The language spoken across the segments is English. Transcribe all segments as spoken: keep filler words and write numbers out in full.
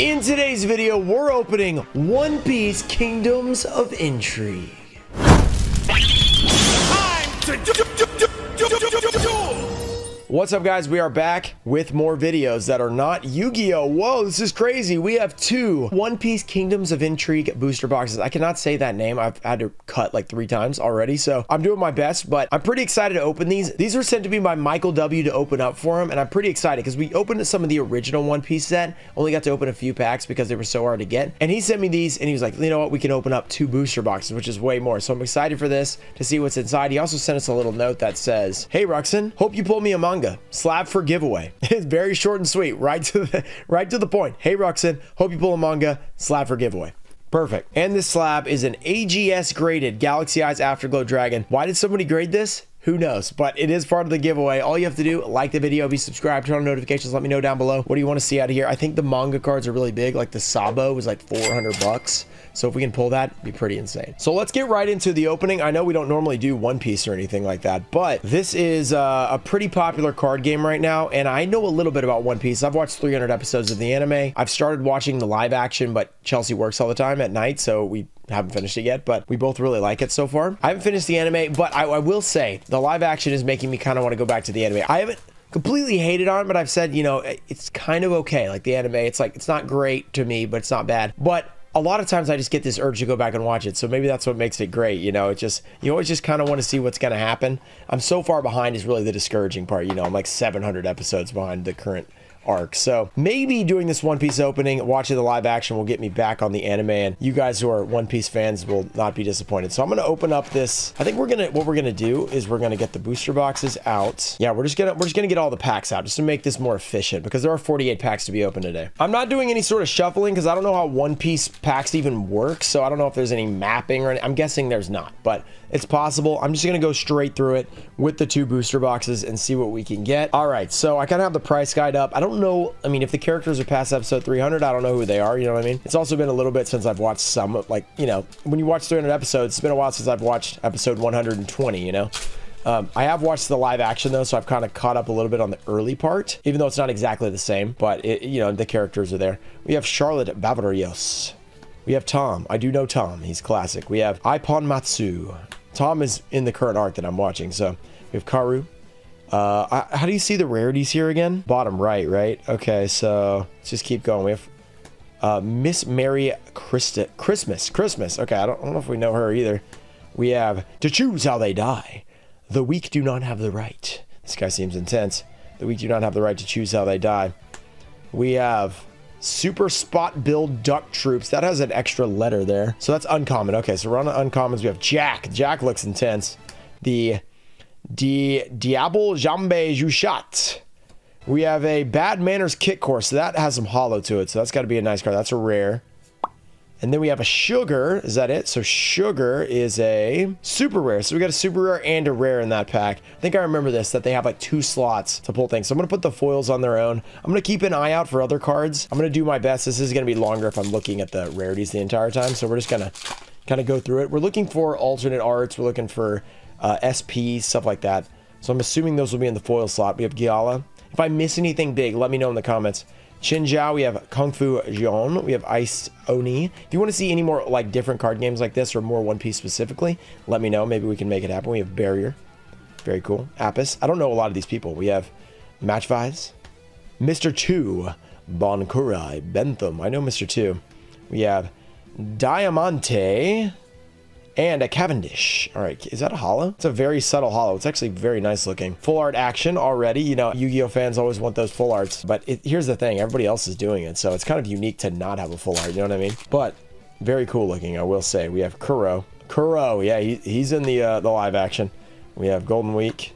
In today's video, we're opening One Piece Kingdoms of Intrigue. Time to do, do, do, do, do, do, do, do. What's up, guys? We are back with more videos that are not Yu-Gi-Oh! Whoa, this is crazy. We have two One Piece Kingdoms of Intrigue booster boxes. I cannot say that name. I've had to cut like three times already, so I'm doing my best, but I'm pretty excited to open these. These were sent to me by Michael W. to open up for him, and I'm pretty excited because we opened some of the original One Piece set. Only got to open a few packs because they were so hard to get, and he sent me these, and he was like, you know what? We can open up two booster boxes, which is way more, so I'm excited for this to see what's inside. He also sent us a little note that says, hey, Ruxin, hope you pull me a manga. Slab for giveaway. It's very short and sweet, right to the right to the point. Hey Ruxin, hope you pull a manga. Slab for giveaway. Perfect. And this slab is an A G S graded Galaxy Eyes Afterglow Dragon. Why did somebody grade this? Who knows? But it is part of the giveaway. All you have to do, like the video, be subscribed, turn on notifications. Let me know down below. What do you want to see out of here? I think the manga cards are really big. Like the Sabo was like four hundred bucks. So if we can pull that, it'd be pretty insane. So let's get right into the opening. I know we don't normally do One Piece or anything like that, but this is uh, a pretty popular card game right now. And I know a little bit about One Piece. I've watched three hundred episodes of the anime. I've started watching the live action, but Chelsea works all the time at night. So we haven't finished it yet, but we both really like it so far. I haven't finished the anime, but I, I will say the live action is making me kind of want to go back to the anime. I haven't completely hated on it, but I've said, you know, it's kind of okay. Like the anime, it's like, it's not great to me, but it's not bad. But a lot of times I just get this urge to go back and watch it. So maybe that's what makes it great. You know, it just, you always just kind of want to see what's going to happen. I'm so far behind is really the discouraging part. You know, I'm like seven hundred episodes behind the current arc. So maybe doing this One Piece opening, watching the live action will get me back on the anime, and you guys who are One Piece fans will not be disappointed. So I'm going to open up this. I think we're going to, what we're going to do is we're going to get the booster boxes out. Yeah, we're just going to, we're just going to get all the packs out just to make this more efficient because there are forty-eight packs to be opened today. I'm not doing any sort of shuffling because I don't know how One Piece packs even work. So I don't know if there's any mapping or any, I'm guessing there's not, but it's possible. I'm just going to go straight through it with the two booster boxes and see what we can get. All right. So I kind of have the price guide up. I don't know, I mean, if the characters are past episode three hundred, I don't know who they are, you know what I mean? It's also been a little bit since I've watched some, like, you know, when you watch three hundred episodes, it's been a while since I've watched episode one hundred twenty, you know? Um, I have watched the live action though, so I've kind of caught up a little bit on the early part, even though it's not exactly the same, but it, you know, the characters are there. We have Charlotte Barrios. We have Tom. I do know Tom. He's classic. We have Ippon Matsu. Tom is in the current arc that I'm watching, so we have Karu. Uh, I, how do you see the rarities here again? Bottom right, right? Okay, so let's just keep going. We have uh, Miss Mary Christa, Christmas. Christmas. Okay, I don't, I don't know if we know her either. We have to choose how they die. The weak do not have the right. This guy seems intense. The weak do not have the right to choose how they die. We have Super Spot Build Duck Troops. That has an extra letter there. So that's uncommon. Okay, so we're on the uncommons. We have Jack. Jack looks intense. The Di Diable Jambe Jushat. We have a Bad Manners Kick Course. So that has some hollow to it. So that's got to be a nice card. That's a rare. And then we have a Sugar. Is that it? So Sugar is a super rare. So we got a super rare and a rare in that pack. I think I remember this, that they have like two slots to pull things. So I'm going to put the foils on their own. I'm going to keep an eye out for other cards. I'm going to do my best. This is going to be longer if I'm looking at the rarities the entire time. So we're just going to kind of go through it. We're looking for alternate arts. We're looking for Uh, S P, stuff like that. So I'm assuming those will be in the foil slot. We have Giala. If I miss anything big, let me know in the comments. Chinjao, we have Kung Fu Jeon, we have Ice Oni. If you want to see any more like different card games like this or more One Piece specifically, let me know. Maybe we can make it happen. We have Barrier. Very cool. Apis. I don't know a lot of these people. We have Match Vise. Mister Two. Bonkurai. Bentham. I know Mister Two. We have Diamante. And a Cavendish. All right, is that a hollow? It's a very subtle hollow. It's actually very nice looking. Full art action already. You know, Yu-Gi-Oh fans always want those full arts, but it, here's the thing, everybody else is doing it, so it's kind of unique to not have a full art, you know what I mean? But very cool looking, I will say. We have Kuro. Kuro, yeah, he, he's in the, uh, the live action. We have Golden Week.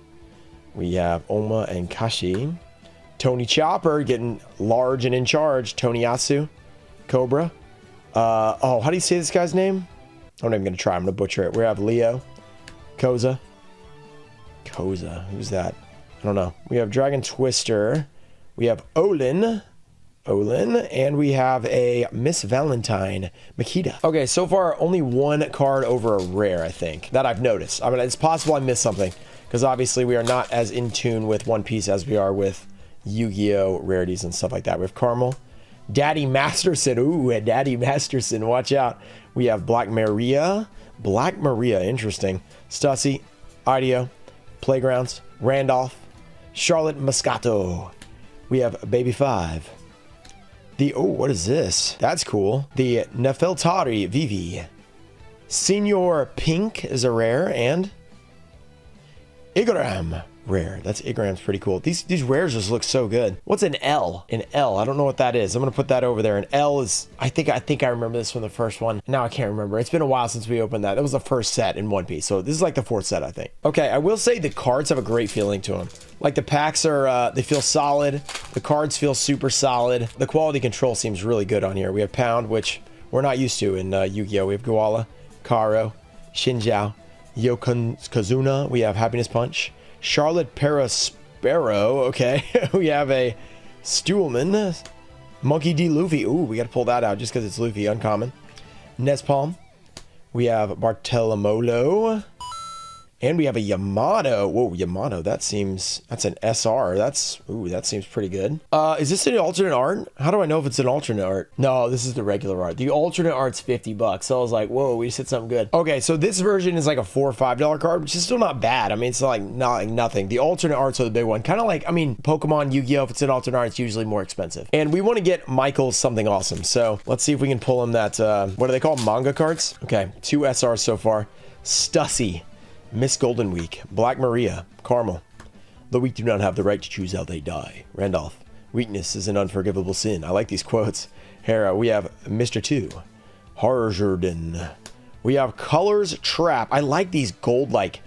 We have Oma and Kashi. Tony Chopper getting large and in charge. Toniyasu. Cobra. Uh, oh, how do you say this guy's name? I'm not even going to try. I'm going to butcher it. We have Leo. Koza. Koza. Who's that? I don't know. We have Dragon Twister. We have Olin. Olin. And we have a Miss Valentine. Makita. Okay, so far, only one card over a rare, I think, that I've noticed. I mean, it's possible I missed something, because obviously we are not as in tune with One Piece as we are with Yu-Gi-Oh! Rarities and stuff like that. We have Caramel. Daddy Masterson. Ooh, and Daddy Masterson. Watch out. We have Black Maria. Black Maria. Interesting. Stussy. IDEO. Playgrounds. Randolph. Charlotte Moscato. We have Baby Five. The, oh, what is this? That's cool. The Nefeltari Vivi. Senior Pink is a rare, and Igram rare. That's Igram's pretty cool. These these rares just look so good. What's an L? An L. I don't know what that is. I'm gonna put that over there. An L is, I think I think I remember this from the first one. Now I can't remember. It's been a while since we opened that. That was the first set in One Piece. So this is like the fourth set, I think. Okay, I will say the cards have a great feeling to them. Like the packs are, uh, they feel solid. The cards feel super solid. The quality control seems really good on here. We have Pound, which we're not used to in uh, Yu-Gi-Oh. We have Gawala, Kuro, Xin Zhao, Yokozuna. We have Happiness Punch, Charlotte Paraspero. Okay, we have a Stuhlman, Monkey D. Luffy. Ooh, we got to pull that out just because it's Luffy, uncommon. Nespalm. We have Bartolomolo, and we have a Yamato. Whoa, Yamato. That seems, that's an S R. That's, ooh, that seems pretty good. Uh, is this an alternate art? How do I know if it's an alternate art? No, this is the regular art. The alternate art's fifty bucks. So I was like, whoa, we just hit something good. Okay, so this version is like a four or five dollar card, which is still not bad. I mean, it's like not like nothing. The alternate arts are the big one. Kind of like, I mean, Pokemon, Yu-Gi-Oh. If it's an alternate art, it's usually more expensive. And we want to get Michael something awesome. So let's see if we can pull him that. Uh, what are they called? Manga cards. Okay, two S Rs so far. Stussy. Miss Golden Week, Black Maria, Caramel. The weak do not have the right to choose how they die. Randolph. Weakness is an unforgivable sin. I like these quotes. Hera. We have Mister Two, Horror Jordan. We have Colors Trap. I like these gold, like,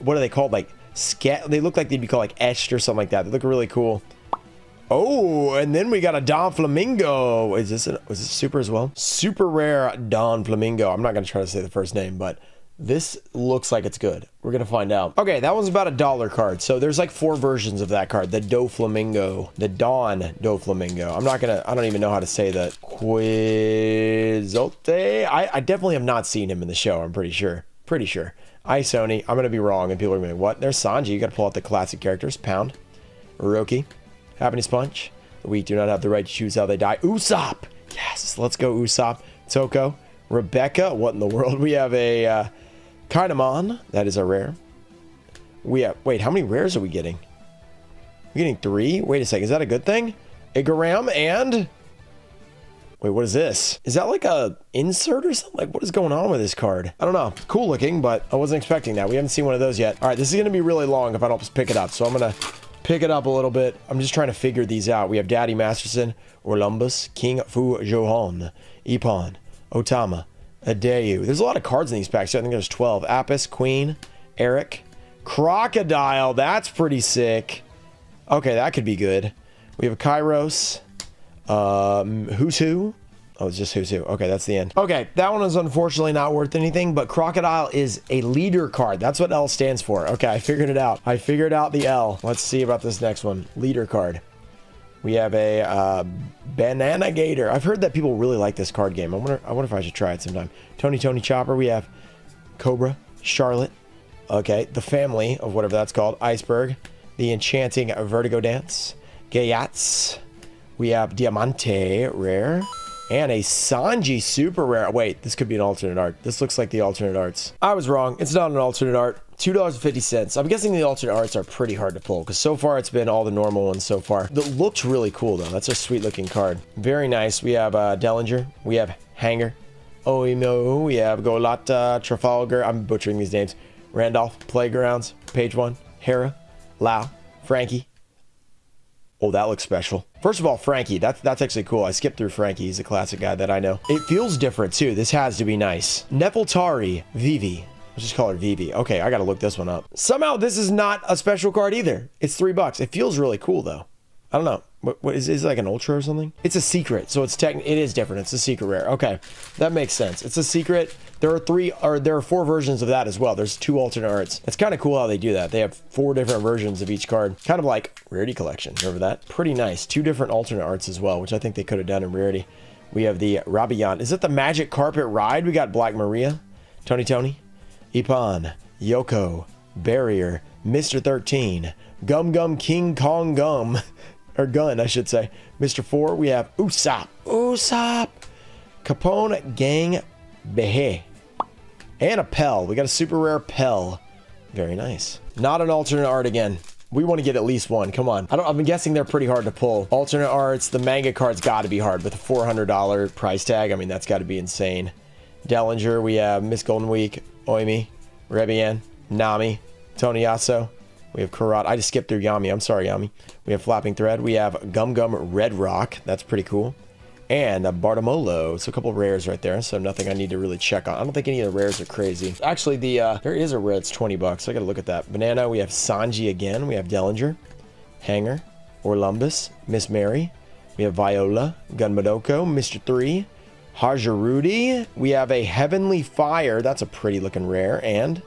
what are they called? Like, scat. They look like they'd be called like etched or something like that. They look really cool. Oh, and then we got a Doflamingo. Is this, an, was this super as well? Super rare Doflamingo. I'm not going to try to say the first name, but this looks like it's good. We're gonna find out. Okay, that one's about a dollar card. So there's like four versions of that card. The Doflamingo, the Dawn Doflamingo. I'm not gonna, I don't even know how to say that. Quizote. I, I definitely have not seen him in the show, I'm pretty sure. Pretty sure. Ice Oni. I'm gonna be wrong and people are gonna be like, what? There's Sanji. You gotta pull out the classic characters. Pound. Uroki. Happiness Punch. We do not have the right to choose how they die. Usopp. Yes, let's go Usopp. Toko. Rebecca. What in the world? We have a... Uh, Kainamon, that is a rare. We have, wait, how many rares are we getting? We're getting three? Wait a second, is that a good thing? Igaram and... Wait, what is this? Is that like a insert or something? Like, what is going on with this card? I don't know. Cool looking, but I wasn't expecting that. We haven't seen one of those yet. All right, this is going to be really long if I don't just pick it up, so I'm going to pick it up a little bit. I'm just trying to figure these out. We have Daddy Masterson, Orlumbus, King Fu Johan, Ippon, Otama, IDEO. There's a lot of cards in these packs. So I think there's twelve. Apis, Queen, Eric, Crocodile. That's pretty sick. Okay, that could be good. We have a Kairos. Um, who's who? Oh, it's just who's who. Okay, that's the end. Okay, that one is unfortunately not worth anything, but Crocodile is a leader card. That's what L stands for. Okay, I figured it out. I figured out the L. Let's see about this next one. Leader card. We have a uh, Banana Gator. I've heard that people really like this card game. I wonder, I wonder if I should try it sometime. Tony Tony Chopper. We have Cobra, Charlotte. Okay, the family of whatever that's called. Iceberg, the enchanting Vertigo Dance. Gayats. We have Diamante rare and a Sanji super rare. Wait, this could be an alternate art. This looks like the alternate arts. I was wrong. It's not an alternate art. two dollars and fifty cents. I'm guessing the alternate arts are pretty hard to pull because so far it's been all the normal ones so far. That looked really cool though. That's a sweet looking card. Very nice. We have uh, Dellinger. We have Hanger. Oimo. We have Golata. Trafalgar. I'm butchering these names. Randolph. Playgrounds. Page One. Hera. Lau. Frankie. Oh, that looks special. First of all, Frankie. That's, that's actually cool. I skipped through Frankie. He's a classic guy that I know. It feels different too. This has to be nice. Nefeltari. Vivi. Let's just call her V B. Okay, I gotta look this one up. Somehow this is not a special card either. It's three bucks. It feels really cool though. I don't know. What, what is, is it like an ultra or something? It's a secret, so it's tech. It is different. It's a secret rare. Okay, that makes sense. It's a secret. There are three, or there are four versions of that as well. There's two alternate arts. It's kind of cool how they do that. They have four different versions of each card, kind of like Rarity Collection. Remember that? Pretty nice. Two different alternate arts as well, which I think they could have done in Rarity. We have the Rabian. Is it the Magic Carpet Ride? We got Black Maria, Tony Tony. Ippon, Yoko, Barrier, Mister thirteen, Gum Gum King Kong Gum, Or gun, I should say. Mister Four, we have Usopp. Usopp. Capone Gang Behe. And a Pell. We got a super rare Pell. Very nice. Not an alternate art again. We want to get at least one. Come on. I don't, I'm guessing they're pretty hard to pull. Alternate arts, the manga card's got to be hard with a four hundred dollar price tag. I mean, that's got to be insane. Dellinger, we have Miss Golden Week, Oimi, Rebian, Nami, Toneyasu. We have Karat. I just skipped through Yami. I'm sorry, Yami. We have Flapping Thread. We have Gum Gum Red Rock. That's pretty cool. And a Bartimolo. So a couple rares right there. So nothing I need to really check on. I don't think any of the rares are crazy. Actually, the uh, there is a rare that's twenty bucks. So I got to look at that. Banana. We have Sanji again. We have Dellinger, Hanger, Orlumbus, Miss Mary. We have Viola, Gun Madoko, Mister Three, Hajarudi. We have a Heavenly Fire. That's a pretty looking rare. And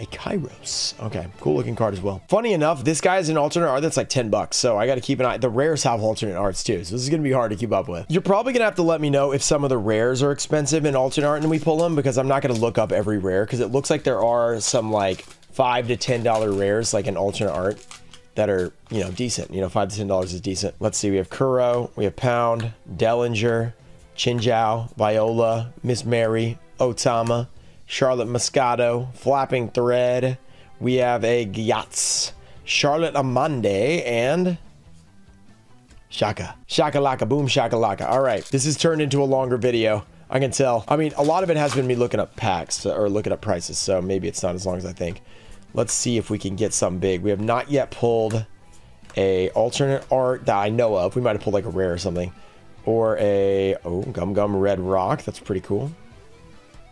a Kairos. Okay, cool looking card as well. Funny enough, this guy is an alternate art that's like ten bucks, so I gotta keep an eye. The rares have alternate arts too, so this is gonna be hard to keep up with. You're probably gonna have to let me know if some of the rares are expensive in alternate art and we pull them, because I'm not gonna look up every rare, because it looks like there are some like five to ten dollar rares like in alternate art that are, you know, decent. You know, five to ten dollars is decent. Let's see, we have Kuro, we have Pound, Dellinger, Chinjao, Viola, Miss Mary, Otama, Charlotte Moscato, Flapping Thread. We have a Gyatz, Charlotte Amande, and Shaka. Shakalaka, boom shakalaka. All right, this has turned into a longer video. I can tell. I mean, a lot of it has been me looking up packs or looking up prices, so maybe it's not as long as I think. Let's see if we can get something big. We have not yet pulled a alternate art that I know of. We might have pulled like a rare or something. Or a, oh, Gum Gum Red Rock. That's pretty cool.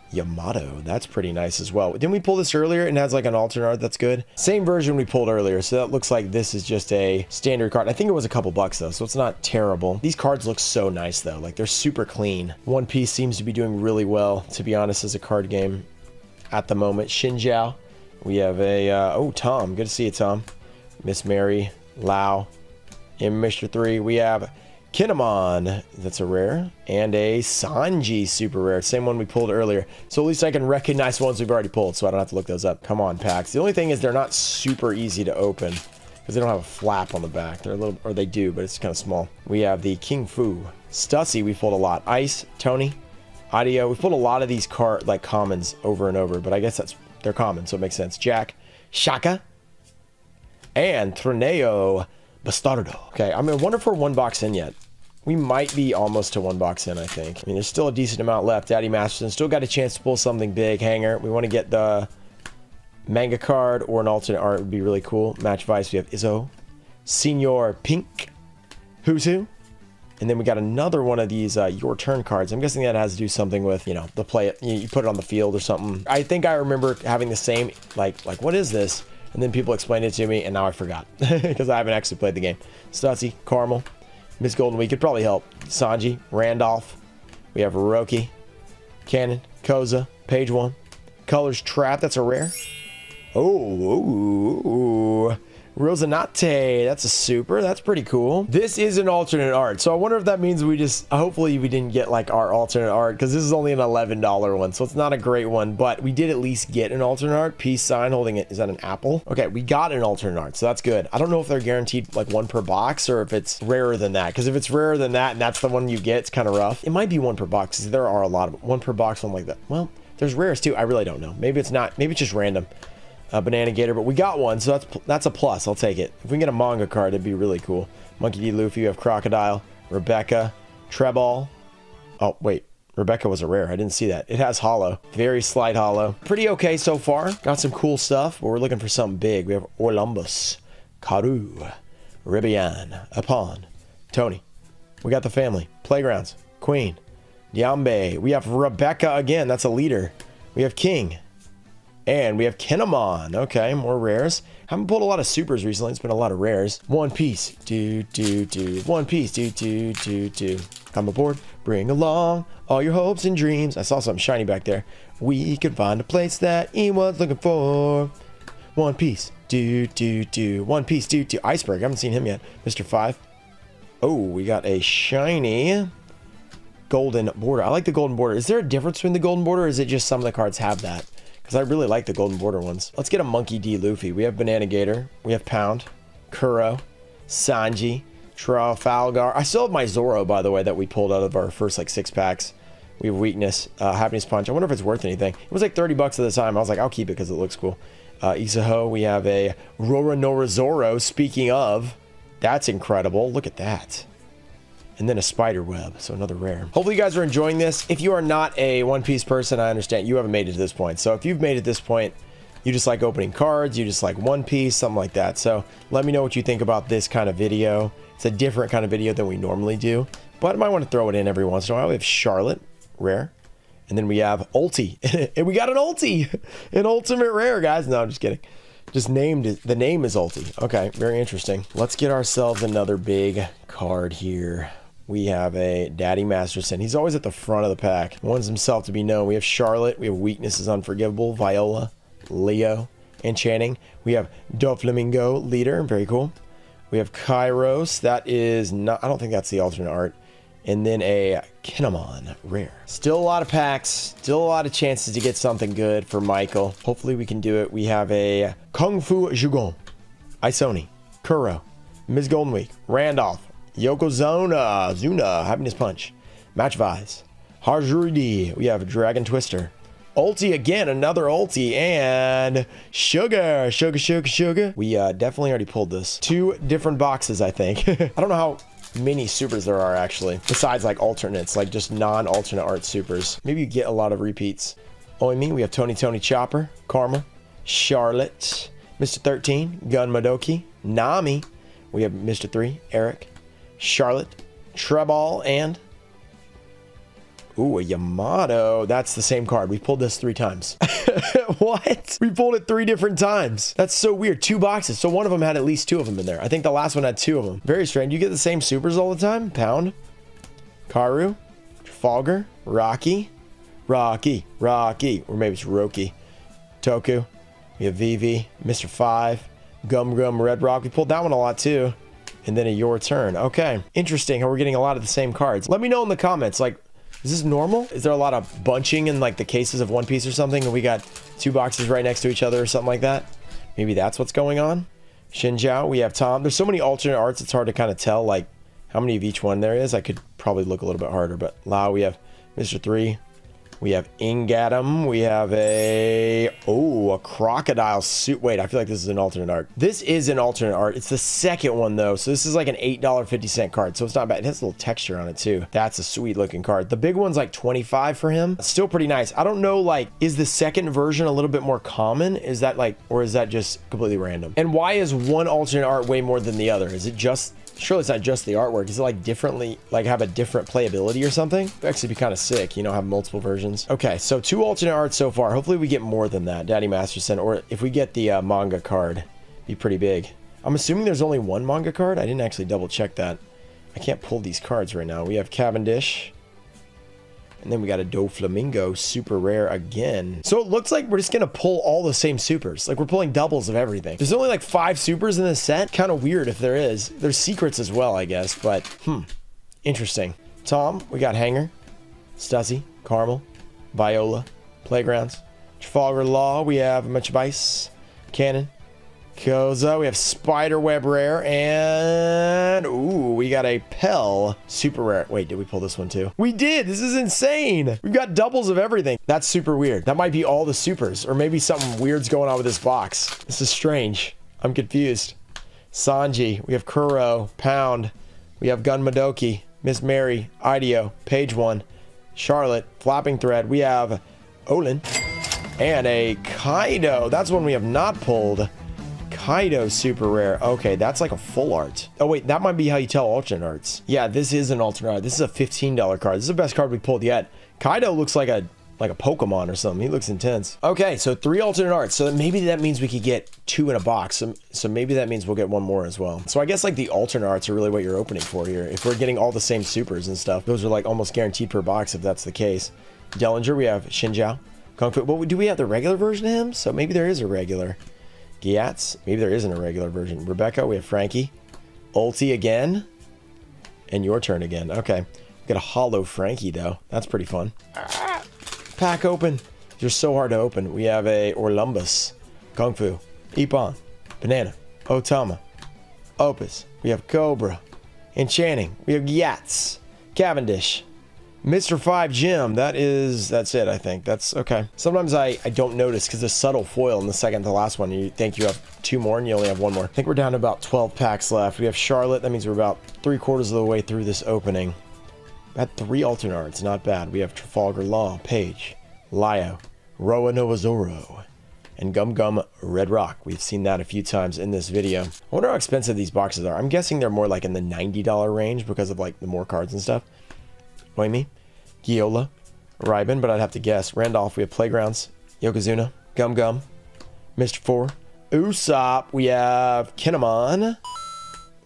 Yamato, that's pretty nice as well. Didn't we pull this earlier and has like an alternate art that's good? Same version we pulled earlier, so that looks like this is just a standard card. I think it was a couple bucks though, so it's not terrible. These cards look so nice though, like they're super clean. One Piece seems to be doing really well, to be honest, as a card game at the moment. Xin Zhao, we have a, uh, oh, Tom, good to see you, Tom. Miss Mary, Lau, and Mister Three. We have Kinemon, that's a rare, and a Sanji super rare, same one we pulled earlier. So at least I can recognize ones we've already pulled, so I don't have to look those up. Come on, packs. The only thing is they're not super easy to open because they don't have a flap on the back. They're a little, or they do, but it's kind of small. We have the King Fu, Stussy. We pulled a lot. Ice, Tony, I D E O. We pulled a lot of these card like commons over and over, but I guess that's they're common, so it makes sense. Jack, Shaka, and Trineo. Bastardo. Okay, I mean, I wonder if we're one box in yet. We might be almost to one box in, I think. I mean, there's still a decent amount left. Daddy Masterson still got a chance to pull something big. Hanger. We want to get the manga card or an alternate art would be really cool. Match Vise. We have Izzo, Senior Pink, Who's Who. And then we got another one of these uh, Your Turn cards. I'm guessing that has to do something with, you know, the play it. You put it on the field or something. I think I remember having the same, like, like what is this? And then people explained it to me, and now I forgot because I haven't actually played the game. Stussy, Caramel, Miss Golden Week could probably help. Sanji, Randolph. We have Roki, Cannon, Koza, Page One, Colors Trap. That's a rare. Oh, Rosanate. That's a super. That's pretty cool. This is an alternate art, so I wonder if that means we just. Hopefully, we didn't get like our alternate art because this is only an eleven dollar one, so it's not a great one. But we did at least get an alternate art. Peace sign holding it. Is that an apple? Okay, we got an alternate art, so that's good. I don't know if they're guaranteed like one per box or if it's rarer than that. Because if it's rarer than that and that's the one you get, it's kind of rough. It might be one per box. Because there are a lot of one per box, one like that. Well, there's rares too. I really don't know. Maybe it's not. Maybe it's just random. A banana gator, but we got one, so that's that's a plus. I'll take it. If we can get a manga card, it'd be really cool. Monkey D. Luffy, you have Crocodile, Rebecca, Treball. Oh, wait. Rebecca was a rare. I didn't see that. It has hollow. Very slight hollow. Pretty okay so far. Got some cool stuff, but we're looking for something big. We have Orlumbus, Karu, Ribian, Upon, Tony. We got the family. Playgrounds, Queen, Diamante. We have Rebecca again. That's a leader. We have King. And we have Kinemon. Okay, more rares. Haven't pulled a lot of supers recently. It's been a lot of rares. One Piece. Do, do, do. One Piece. Do, do, do, do. Come aboard. Bring along all your hopes and dreams. I saw something shiny back there. We could find a place that he was looking for. One Piece. Do, do, do. One Piece. Do, do. Iceberg. I haven't seen him yet. Mister Five. Oh, we got a shiny golden border. I like the golden border. Is there a difference between the golden border or is it just some of the cards have that? Because I really like the golden border ones. Let's get a Monkey D. Luffy. We have Banana Gator. We have Pound. Kuro. Sanji, Trafalgar. I still have my Zoro, by the way, that we pulled out of our first like six packs. We have Weakness, uh, Happiness Punch. I wonder if it's worth anything. It was like thirty bucks at the time. I was like, I'll keep it because it looks cool. Uh, Izaho, we have a Roronoa Zoro. Speaking of, that's incredible. Look at that. And then a spider web, so another rare. Hopefully you guys are enjoying this. If you are not a One Piece person, I understand you haven't made it to this point. So if you've made it this point, you just like opening cards, you just like One Piece, something like that. So let me know what you think about this kind of video. It's a different kind of video than we normally do, but I might want to throw it in every once in a while. We have Charlotte, rare. And then we have Ulti. And we got an Ulti, an ultimate rare, guys. No, I'm just kidding. Just named it. The name is Ulti. Okay, very interesting. Let's get ourselves another big card here. We have a Daddy Masterson. He's always at the front of the pack. Wants himself to be known. We have Charlotte. We have Weaknesses Unforgivable, Viola, Leo, Enchanting. We have Doflamingo, Leader. Very cool. We have Kairos. That is not... I don't think that's the alternate art. And then a Kinemon rare. Still a lot of packs. Still a lot of chances to get something good for Michael. Hopefully we can do it. We have a Kung Fu Jugon, Ice Oni, Kuro, Miz Golden Week, Randolph, Yokozuna, Zuna, Happiness Punch, Match Vise, Harjuridi. We have Dragon Twister. Ulti again, another Ulti, and Sugar, Sugar, Sugar, Sugar. We uh, definitely already pulled this. Two different boxes, I think. I don't know how many supers there are actually, besides like alternates, like just non-alternate art supers. Maybe you get a lot of repeats. Oimi, we have Tony Tony Chopper, Caramel, Charlotte, Mister thirteen, Gun Madoki, Nami. We have Mister three, Eric, Charlotte, Treball, and ooh, a Yamato. That's the same card. We pulled this three times. What? We pulled it three different times. That's so weird. Two boxes. So one of them had at least two of them in there. I think the last one had two of them. Very strange. You get the same supers all the time. Pound, Karu, Trafalgar, Rocky, Rocky, Rocky, or maybe it's Roki, Toku. We have Vivi, Mister five, Gum Gum, Red Rock. We pulled that one a lot too. And then a Your Turn. Okay. Interesting how we're getting a lot of the same cards. Let me know in the comments, like, is this normal? Is there a lot of bunching in like the cases of One Piece or something? And we got two boxes right next to each other or something like that. Maybe that's what's going on. Xin Zhao, we have Tom. There's so many alternate arts, it's hard to kind of tell like how many of each one there is. I could probably look a little bit harder, but Lao, we have Mister three. We have Ingatum. We have a, oh, a Crocodile suit. Wait, I feel like this is an alternate art. This is an alternate art. It's the second one though. So this is like an eight dollar fifty cent card. So it's not bad. It has a little texture on it too. That's a sweet looking card. The big one's like twenty-five for him. It's still pretty nice. I don't know, like, is the second version a little bit more common? Is that like, or is that just completely random? And why is one alternate art way more than the other? Is it just, surely it's not just the artwork. Is it like differently, like have a different playability or something? It'd actually be kind of sick, you know, have multiple versions. Okay, so two alternate arts so far. Hopefully we get more than that. Daddy Masterson, or if we get the uh, manga card, be pretty big. I'm assuming there's only one manga card. I didn't actually double check that. I can't pull these cards right now. We have Cavendish. And then we got a Doflamingo, super rare again. So it looks like we're just gonna pull all the same supers. Like we're pulling doubles of everything. There's only like five supers in this set. Kind of weird if there is. There's secrets as well, I guess, but hmm, interesting. Tom, we got Hanger, Stussy, Caramel, Viola, Playgrounds, Trafalgar Law, we have Match Vise, Cannon, Koza, we have Spiderweb rare, and ooh, we got a Pell super rare. Wait, did we pull this one too? We did. This is insane. We've got doubles of everything. That's super weird. That might be all the supers, or maybe something weird's going on with this box. This is strange. I'm confused. Sanji, we have Kuro, Pound, we have Gun Madoki, Miss Mary, IDEO, Page One, Charlotte, Flapping Thread, we have Olin, and a Kaido. That's one we have not pulled. Kaido super rare. Okay, that's like a full art. Oh wait, that might be how you tell alternate arts. Yeah, this is an alternate art. This is a fifteen dollar card. This is the best card we pulled yet. Kaido looks like a like a Pokemon or something. He looks intense. Okay, so three alternate arts. So maybe that means we could get two in a box. So, so maybe that means we'll get one more as well. So I guess like the alternate arts are really what you're opening for here. If we're getting all the same supers and stuff, those are like almost guaranteed per box if that's the case. Dellinger, we have Xin Zhao, Kung Fu. Well, do we have the regular version of him? So maybe there is a regular. Giats, maybe there isn't a regular version. Rebecca, we have Frankie, Ulti again, and Your Turn again. Okay, we got a hollow Frankie though. That's pretty fun. Ah, pack open. You're so hard to open. We have a Orlumbus, Kung Fu, Ippon, Banana, Otama, Opus. We have Cobra. Enchanting. We have Yats. Cavendish. Mister five Gym. That is... That's it, I think. That's okay. Sometimes I, I don't notice because there's subtle foil in the second to the last one. You think you have two more and you only have one more. I think we're down to about twelve packs left. We have Charlotte. That means we're about three quarters of the way through this opening. At three alternate arts. Not bad. We have Trafalgar Law, Page, Lio, Roanoa Zoro, and Gum Gum Red Rock. We've seen that a few times in this video. I wonder how expensive these boxes are. I'm guessing they're more like in the ninety dollar range because of like the more cards and stuff. Oimi, Giola, Raibin, but I'd have to guess. Randolph, we have Playgrounds, Yokozuna, Gum Gum, Mister four, Usopp, we have Kinemon.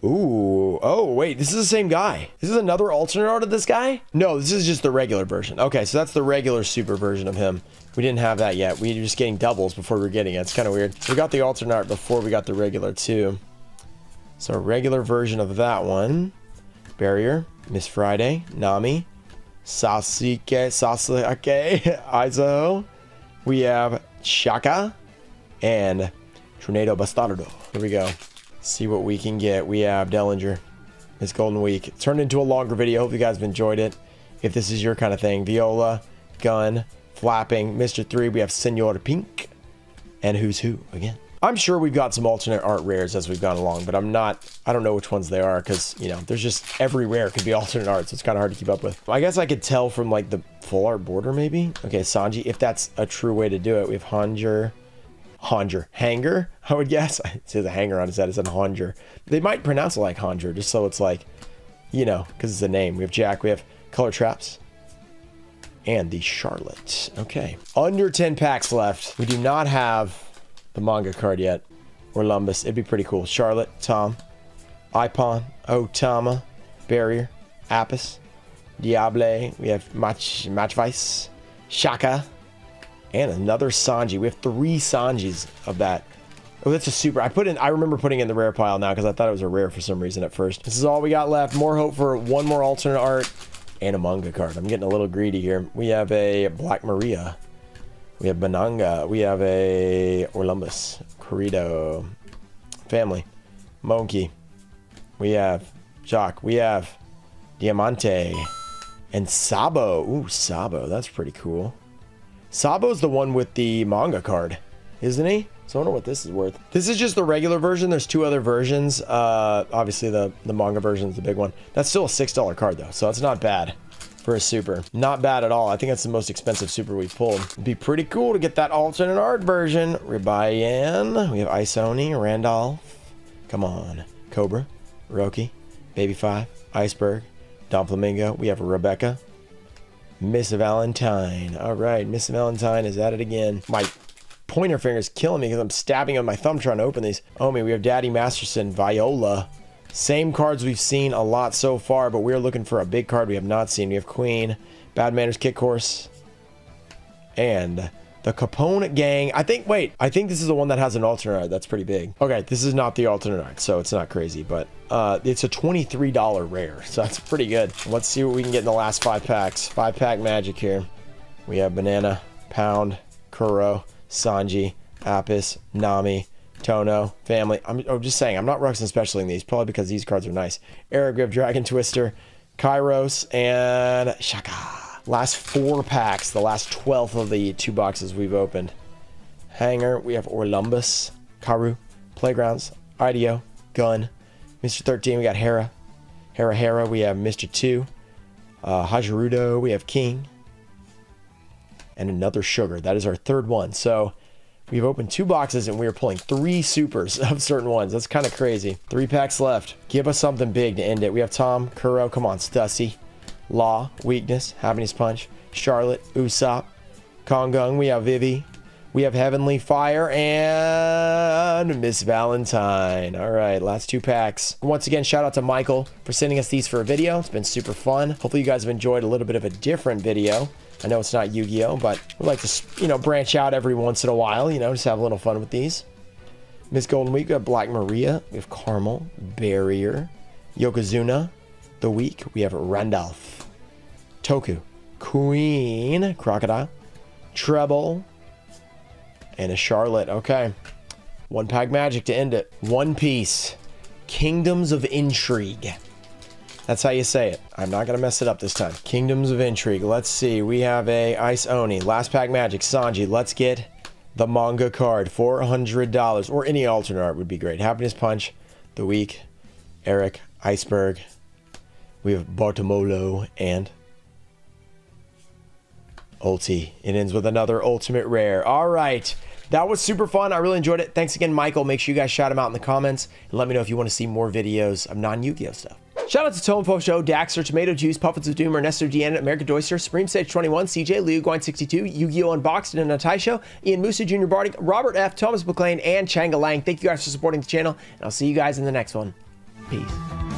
Ooh, oh wait, this is the same guy. This is another alternate art of this guy? No, this is just the regular version. Okay, so that's the regular super version of him. We didn't have that yet. We were just getting doubles before we were getting it. It's kind of weird. We got the alternate art before we got the regular too. So a regular version of that one. Barrier, Miss Friday, Nami, Sasuke, Sasuke, Aizo. We have Chaka and Tornado Bastardo. Here we go. See what we can get. We have Dellinger. It's Golden Week. It turned into a longer video. Hope you guys have enjoyed it. If this is your kind of thing. Viola, Gun, Flapping, Mister three. We have Senor Pink. And Who's Who again. I'm sure we've got some alternate art rares as we've gone along, but I'm not, I don't know which ones they are because, you know, there's just every rare could be alternate art, so it's kind of hard to keep up with. I guess I could tell from like the full art border maybe. Okay, Sanji, if that's a true way to do it. We have Hanjur. Hanjur. Hanger, I would guess. It says a hanger on his head. It's a Hanjur. They might pronounce it like Hanjur, just so it's like, you know, because it's a name. We have Jack. We have Color Traps. And the Charlotte. Okay. Under ten packs left. We do not have the manga card yet. Or Lumbus. It'd be pretty cool. Charlotte. Tom. Ipon. Otama. Barrier. Apis. Diable. We have Match, Match Vise. Shaka. And another Sanji. We have three Sanjis of that. Oh, that's a super. I put in, I remember putting in the rare pile now because I thought it was a rare for some reason at first. This is all we got left. More hope for one more alternate art and a manga card. I'm getting a little greedy here. We have a Black Maria. We have Bananga. We have a Orlumbus. Corrido. Family. Monkey. We have Jock. We have Diamante. And Sabo. Ooh, Sabo. That's pretty cool. Sabo's the one with the manga card, isn't he? So I wonder what this is worth. This is just the regular version. There's two other versions. Uh, obviously, the, the manga version is the big one. That's still a six dollar card, though, so that's not bad for a super. Not bad at all. I think that's the most expensive super we've pulled. It'd be pretty cool to get that alternate art version. Ribayan. We have Ice Oni, Randolph. Come on. Cobra. Roki. Baby Five. Iceberg. Doflamingo. We have Rebecca. Miss Valentine. All right, Miss Valentine is at it again. My pointer finger is killing me because I'm stabbing on my thumb trying to open these. Oh, man, we have Daddy Masterson, Viola. Same cards we've seen a lot so far, but we're looking for a big card we have not seen. We have Queen, Bad Manners, Kick Horse, and the Capone Gang. I think, wait, I think this is the one that has an alternate art. That's pretty big. Okay, this is not the alternate art, so it's not crazy, but uh, it's a twenty-three dollar rare, so that's pretty good. Let's see what we can get in the last five packs. Five pack magic here. We have Banana, Pound, Kuro, Sanji, Apis, Nami, Tono, Family. I'm, I'm just saying, I'm not Ruxin specialing these, probably because these cards are nice. Eric, we have Dragon Twister, Kairos, and Shaka. Last four packs, the last twelfth of the two boxes we've opened. Hanger, we have Orlumbus, Karu, Playgrounds, IDEO, Gun, Mister thirteen, we got Hera, Hera Hera, we have Mister two, uh, Hajirudo, we have King, and another Sugar. That is our third one. So we've opened two boxes and we are pulling three supers of certain ones. That's kind of crazy. Three packs left. Give us something big to end it. We have Tom, Kuro, come on, Stussy. Law, Weakness, Happiness Punch, Charlotte, Usopp, Kongung, we have Vivi, we have Heavenly Fire, and Miss Valentine. All right, last two packs. Once again, shout out to Michael for sending us these for a video. It's been super fun. Hopefully you guys have enjoyed a little bit of a different video. I know it's not Yu-Gi-Oh, but we like to, you know, branch out every once in a while, you know, just have a little fun with these. Miss Golden Week, we have Black Maria, we have Caramel, Barrier, Yokozuna, The Week, we have Randolph. Toku, Queen, Crocodile, Treble, and a Charlotte. Okay. One pack magic to end it. One Piece Kingdoms of Intrigue. That's how you say it. I'm not going to mess it up this time. Kingdoms of Intrigue. Let's see. We have a Ice Oni. Last pack magic. Sanji. Let's get the manga card. four hundred dollars. Or any alternate art would be great. Happiness Punch. The Week. Eric. Iceberg. We have Bartomolo and Ulti. It ends with another ultimate rare. All right. That was super fun. I really enjoyed it. Thanks again, Michael. Make sure you guys shout him out in the comments. And let me know if you want to see more videos of non-Yu-Gi-Oh stuff. Shout out to Tonepo Show, Daxter, Tomato Juice, Puppets of Doom, Ernesto Deanna, American Doyster, Supreme Sage twenty-one, C J, Liu Guan sixty-two, Yu-Gi-Oh! Unboxed, and Natai Show, Ian Musa, Junior Bardic, Robert F., Thomas McLean, and Changa Lang. Thank you guys for supporting the channel, and I'll see you guys in the next one. Peace.